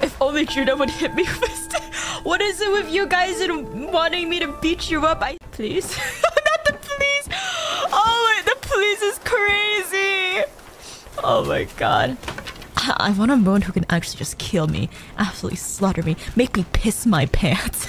If only Juna would hit me first. What is it with you guys and wanting me to beat you up? Please? Not the please! Oh, wait, the please is crazy! Oh my god. I want a moon who can actually just kill me. Absolutely slaughter me. Make me piss my pants.